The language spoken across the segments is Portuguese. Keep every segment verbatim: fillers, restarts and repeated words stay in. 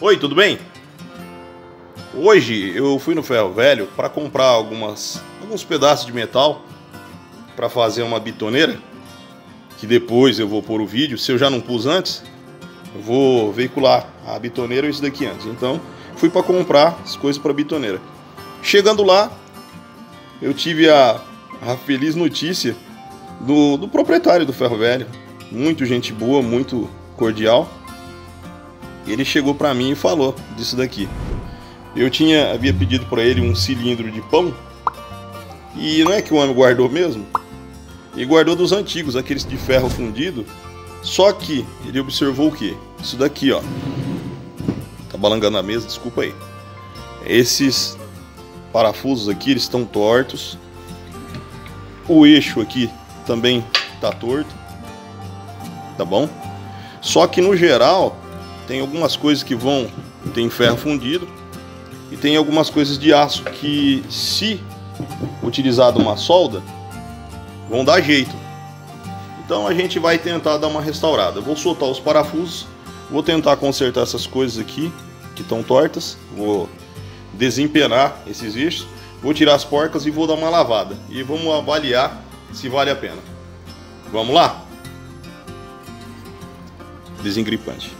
Oi, tudo bem? Hoje eu fui no ferro velho para comprar algumas, alguns pedaços de metal para fazer uma bitoneira, que depois eu vou pôr o vídeo. Se eu já não pus antes, eu vou veicular a bitoneira ou isso daqui antes. Então fui para comprar as coisas para bitoneira. Chegando lá, eu tive a, a feliz notícia do, do proprietário do ferro velho, muito gente boa, muito cordial. Ele chegou para mim e falou disso daqui. Eu tinha, havia pedido para ele um cilindro de pão, e não é que o homem guardou mesmo? Ele guardou dos antigos, aqueles de ferro fundido. Só que ele observou o que? Isso daqui, ó. Tá balangando a mesa, desculpa aí. Esses parafusos aqui, eles estão tortos. O eixo aqui também tá torto. Tá bom? Só que no geral, tem algumas coisas que vão... Tem ferro fundido. E tem algumas coisas de aço que, se utilizado uma solda, vão dar jeito. Então a gente vai tentar dar uma restaurada. Eu vou soltar os parafusos, vou tentar consertar essas coisas aqui que estão tortas, vou desempenar esses eixos, vou tirar as porcas e vou dar uma lavada. E vamos avaliar se vale a pena. Vamos lá? Desengripante.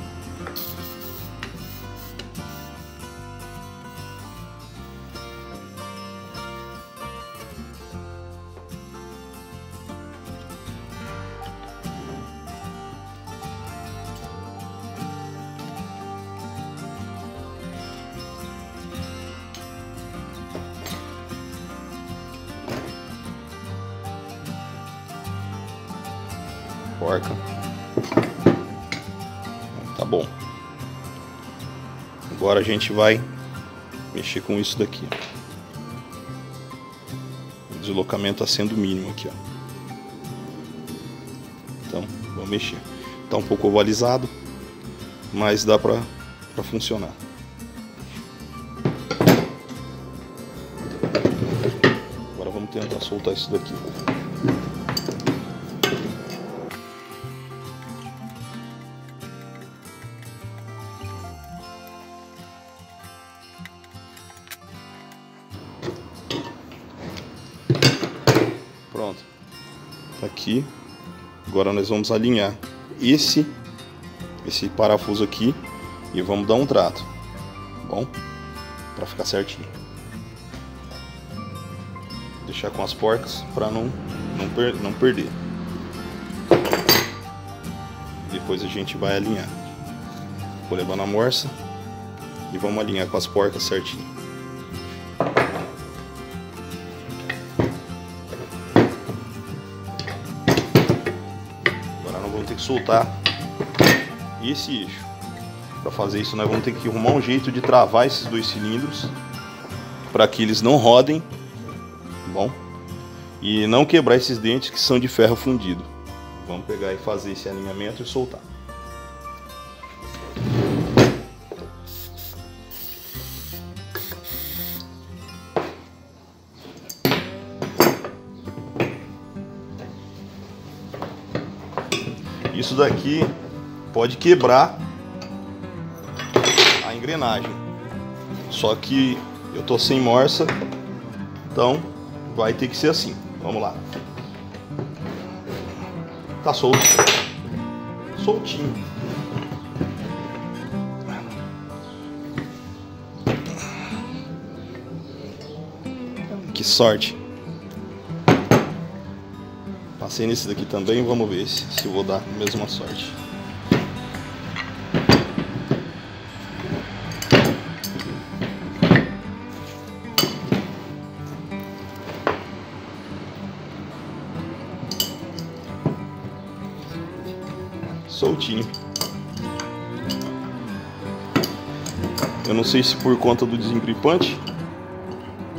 Porca. Tá bom. Agora a gente vai mexer com isso daqui. O deslocamento está sendo mínimo aqui, ó. Então, vamos mexer. Tá um pouco ovalizado, mas dá pra, pra funcionar. Agora vamos tentar soltar isso daqui. Pronto, tá aqui. Agora nós vamos alinhar esse, esse parafuso aqui e vamos dar um trato, bom, para ficar certinho. Deixar com as porcas para não não, per não perder. Depois a gente vai alinhar. Vou levar na morsa e vamos alinhar com as porcas certinho. Soltar esse eixo. Para fazer isso, nós vamos ter que arrumar um jeito de travar esses dois cilindros para que eles não rodem, bom, e não quebrar esses dentes que são de ferro fundido. Vamos pegar e fazer esse alinhamento e soltar. Isso daqui pode quebrar a engrenagem, só que eu tô sem morsa, então vai ter que ser assim. Vamos lá. Tá solto, soltinho. Que sorte. Passei nesse daqui também, vamos ver se, se vou dar a mesma sorte. Soltinho. Eu não sei se por conta do desengripante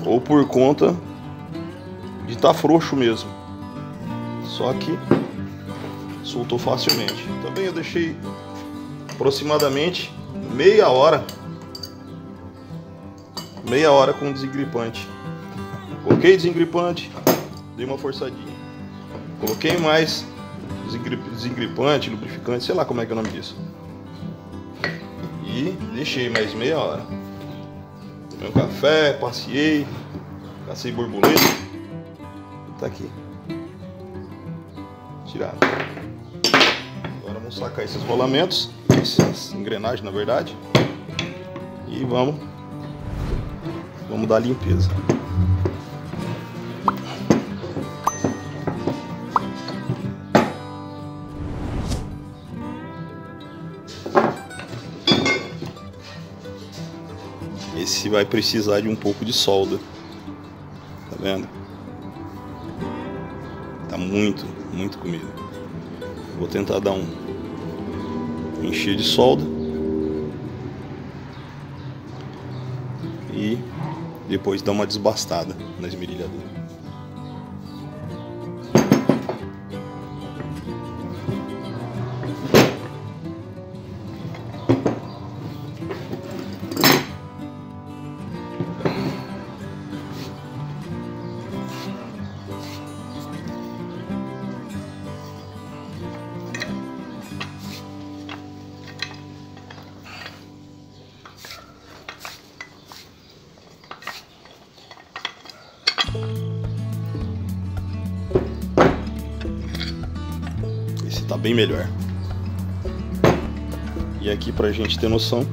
ou por conta de estar frouxo mesmo. Só que soltou facilmente. Também eu deixei aproximadamente meia hora, meia hora com o desengripante. Coloquei desengripante, dei uma forçadinha. Coloquei mais desengripante, lubrificante, sei lá como é que é o nome disso. E aqui, deixei mais meia hora. Tomei um café, passeei, cacei borboleta. Tá aqui. Tirado. Agora vamos sacar esses rolamentos, essas engrenagens na verdade. E vamos, vamos dar limpeza. Esse vai precisar de um pouco de solda. Tá vendo? Tá muito, muito comida. Vou tentar dar um encher de solda. E depois dar uma desbastada na esmerilhadeira. Tá bem melhor. E aqui, pra gente ter noção,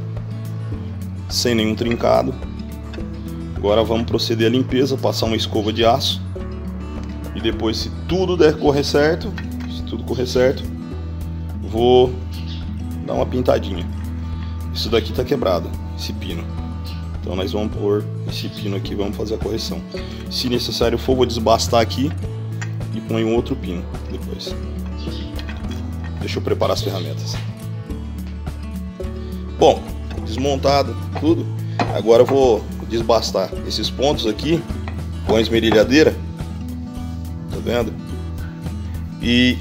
sem nenhum trincado, agora vamos proceder à limpeza, passar uma escova de aço e depois, se tudo der correr certo, se tudo correr certo, vou dar uma pintadinha. Isso daqui tá quebrado, esse pino, então nós vamos pôr esse pino aqui, vamos fazer a correção. Se necessário for, vou desbastar aqui e ponho outro pino depois. Deixa eu preparar as ferramentas. Bom, desmontado tudo. Agora eu vou desbastar esses pontos aqui com a esmerilhadeira. Tá vendo? E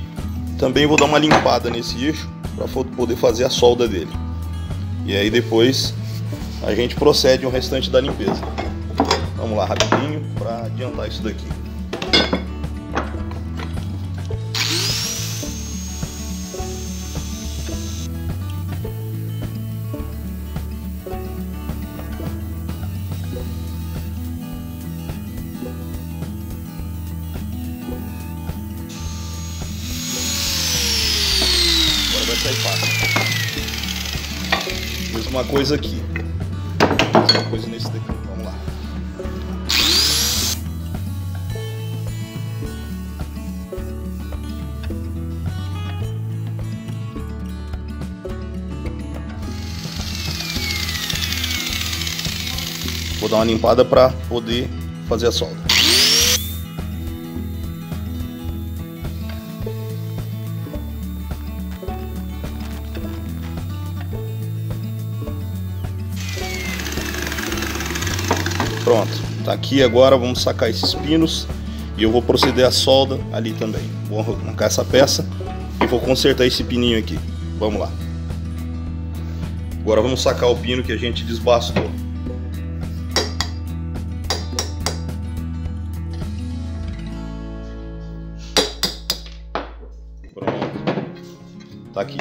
também vou dar uma limpada nesse eixo para poder fazer a solda dele. E aí depois a gente procede ao restante da limpeza. Vamos lá rapidinho para adiantar isso daqui. Uma coisa aqui, uma coisa nesse daqui, vamos lá. Vou dar uma limpada para poder fazer a solda. Pronto, tá aqui agora, vamos sacar esses pinos e eu vou proceder à solda ali também. Vou arrancar essa peça e vou consertar esse pininho aqui. Vamos lá. Agora vamos sacar o pino que a gente desbastou. Pronto. Tá aqui.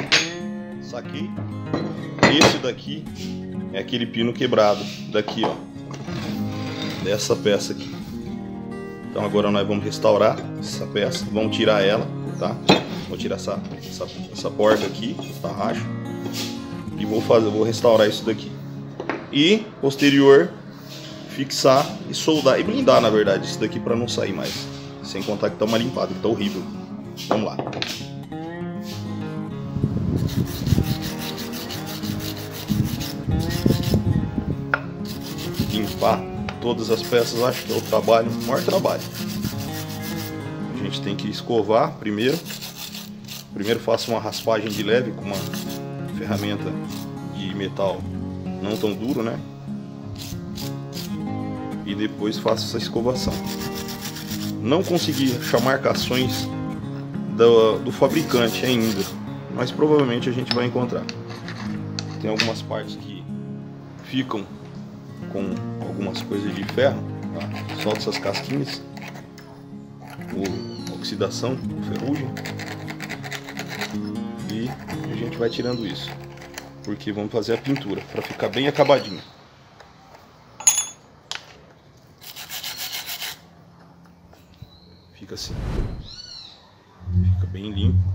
Saquei. Esse daqui é aquele pino quebrado daqui, ó. Dessa peça aqui. Então agora nós vamos restaurar essa peça, vamos tirar ela, tá? Vou tirar essa, essa, essa porta aqui, essa racha, e vou fazer, vou restaurar isso daqui. E posterior fixar e soldar e blindar, na verdade, isso daqui para não sair mais. Sem contar que tá uma limpada, que tá horrível. Vamos lá. Limpar todas as peças, acho que é o trabalho, o maior trabalho. A gente tem que escovar primeiro. Primeiro faço uma raspagem de leve com uma ferramenta de metal não tão duro, né? E depois faço essa escovação. Não consegui achar marcações do, do fabricante ainda, mas provavelmente a gente vai encontrar. Tem algumas partes que ficam com algumas coisas de ferro, tá? Solta essas casquinhas por oxidação, por ferrugem, e a gente vai tirando isso. porque vamos fazer a pintura para ficar bem acabadinho. Fica assim, fica bem limpo.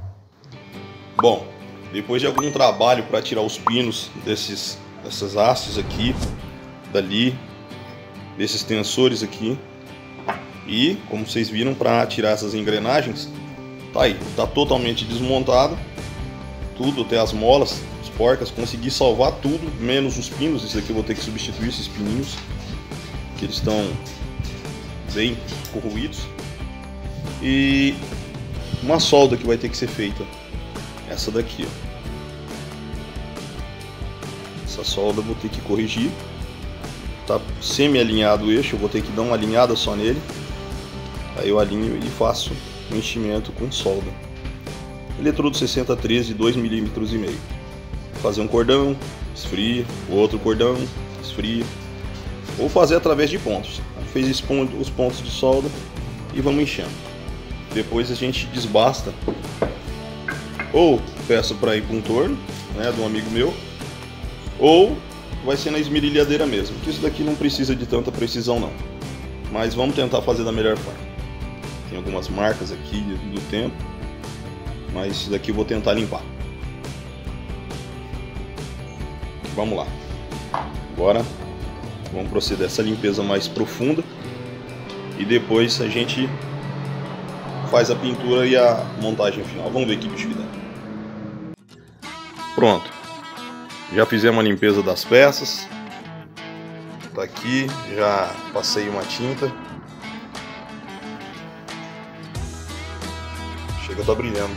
Bom, depois de algum trabalho para tirar os pinos desses, dessas hastes aqui, dali, desses tensores aqui, e como vocês viram, para tirar essas engrenagens, tá aí, tá totalmente desmontado, tudo até as molas, as porcas, consegui salvar tudo, menos os pinos. Isso aqui eu vou ter que substituir, esses pininhos, que eles estão bem corroídos, e uma solda que vai ter que ser feita, essa daqui, ó. Essa solda eu vou ter que corrigir, tá semi-alinhado o eixo, eu vou ter que dar uma alinhada só nele, aí eu alinho e faço um enchimento com solda. Eletrodo sessenta treze, dois milímetros e meio. Fazer um cordão, esfria, outro cordão, esfria, ou fazer através de pontos. Fez os pontos de solda e vamos enchendo. Depois a gente desbasta, ou peço para ir para um torno, né, de um amigo meu, ou vai ser na esmerilhadeira mesmo, porque isso daqui não precisa de tanta precisão não, mas vamos tentar fazer da melhor forma. Tem algumas marcas aqui do tempo, mas isso daqui eu vou tentar limpar. Vamos lá. Agora vamos proceder a essa limpeza mais profunda e depois a gente faz a pintura e a montagem final. Vamos ver que bicho que dá. Pronto. Já fizemos a limpeza das peças. Tá aqui, já passei uma tinta. Chega, tá brilhando.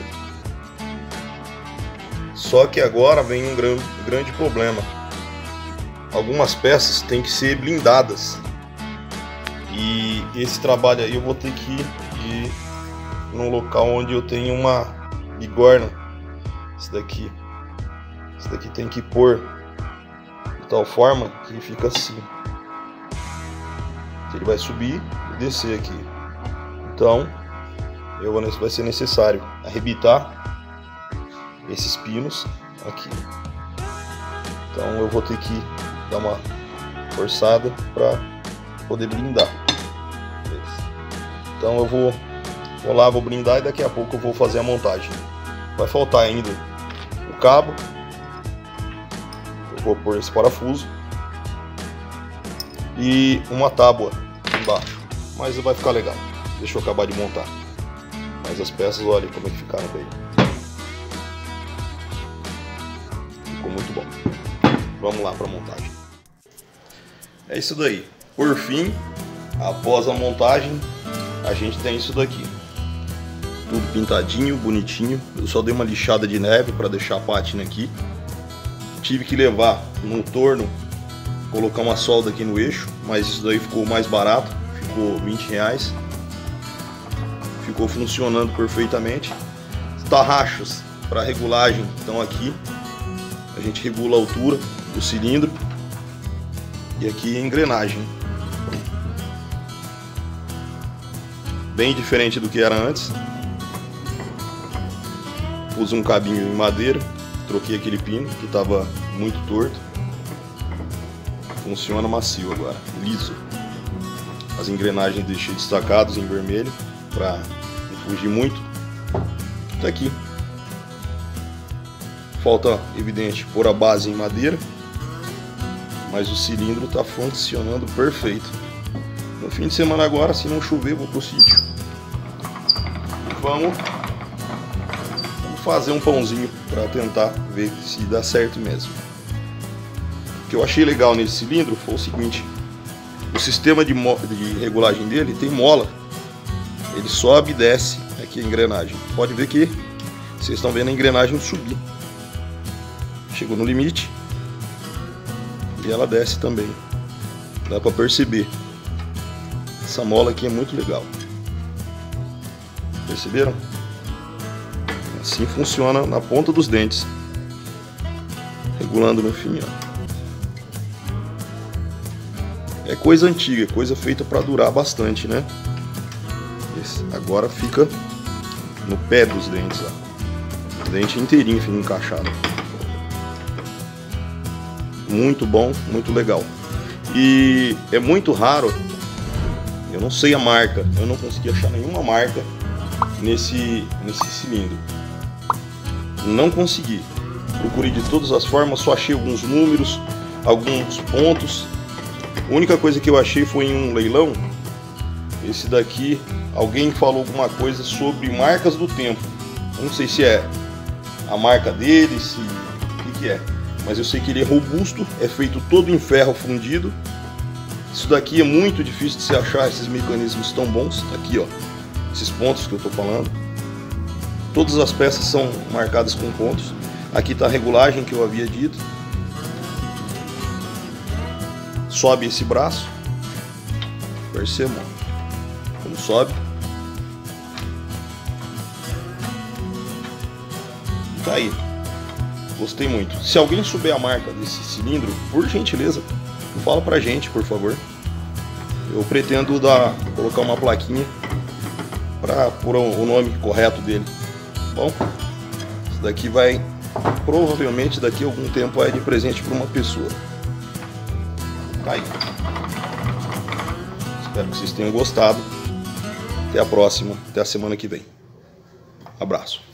Só que agora vem um grande, grande problema. Algumas peças têm que ser blindadas. E esse trabalho aí eu vou ter que ir num local onde eu tenho uma bigorna. Esse daqui. Esse daqui tem que pôr de tal forma que fica assim. Ele vai subir e descer aqui. Então, eu vou, vai ser necessário arrebitar esses pinos aqui. Então eu vou ter que dar uma forçada para poder blindar. Então eu vou, vou lá, vou blindar e daqui a pouco eu vou fazer a montagem. Vai faltar ainda o cabo. Eu vou pôr esse parafuso e uma tábua embaixo, mas vai ficar legal. Deixa eu acabar de montar. Mas as peças, olha como é que ficaram bem. Ficou muito bom. Vamos lá para a montagem. É isso daí. Por fim, após a montagem, a gente tem isso daqui. Tudo pintadinho, bonitinho. Eu só dei uma lixada de neve para deixar a pátina aqui. Tive que levar no torno, colocar uma solda aqui no eixo, mas isso daí ficou mais barato. Ficou vinte reais. Ficou funcionando perfeitamente. Os tarrachos para regulagem estão aqui. A gente regula a altura do cilindro. E aqui a engrenagem. Bem diferente do que era antes. Pus um cabinho em madeira. Troquei aquele pino que estava muito torto. Funciona macio agora, liso. As engrenagens deixei destacadas em vermelho, para não fugir muito. Tá aqui. Falta, evidente, pôr a base em madeira, mas o cilindro tá funcionando perfeito. No fim de semana agora, se não chover, vou pro sítio. Vamos, vamos fazer um pãozinho para tentar ver se dá certo mesmo. O que eu achei legal nesse cilindro foi o seguinte: o sistema de, de regulagem dele tem mola. Ele sobe e desce aqui a engrenagem. Pode ver que vocês estão vendo a engrenagem subir. Chegou no limite. E ela desce também. Dá para perceber. Essa mola aqui é muito legal. Perceberam? Assim funciona na ponta dos dentes. Regulando no fim, ó. É coisa antiga, coisa feita para durar bastante, né? Agora fica no pé dos dentes, ó. O dente inteirinho fica encaixado. muito bom, muito legal. E é muito raro, eu não sei a marca, eu não consegui achar nenhuma marca nesse, nesse cilindro. Não consegui. Procurei de todas as formas, só achei alguns números, alguns pontos. A única coisa que eu achei foi em um leilão. Esse daqui, alguém falou alguma coisa sobre marcas do tempo. Eu não sei se é a marca dele, se... o que que é. Mas eu sei que ele é robusto, é feito todo em ferro fundido. Isso daqui é muito difícil de se achar, esses mecanismos tão bons. Tá aqui, ó, esses pontos que eu tô falando. Todas as peças são marcadas com pontos. Aqui tá a regulagem que eu havia dito. Sobe esse braço. Percebam como sobe. Tá aí. Gostei muito. Se alguém souber a marca desse cilindro, por gentileza, fala pra gente, por favor. Eu pretendo dar, colocar uma plaquinha para pôr o nome correto dele. Bom, isso daqui vai, provavelmente daqui a algum tempo, é de presente para uma pessoa. Tá aí. Espero que vocês tenham gostado. Até a próxima, até a semana que vem. Abraço.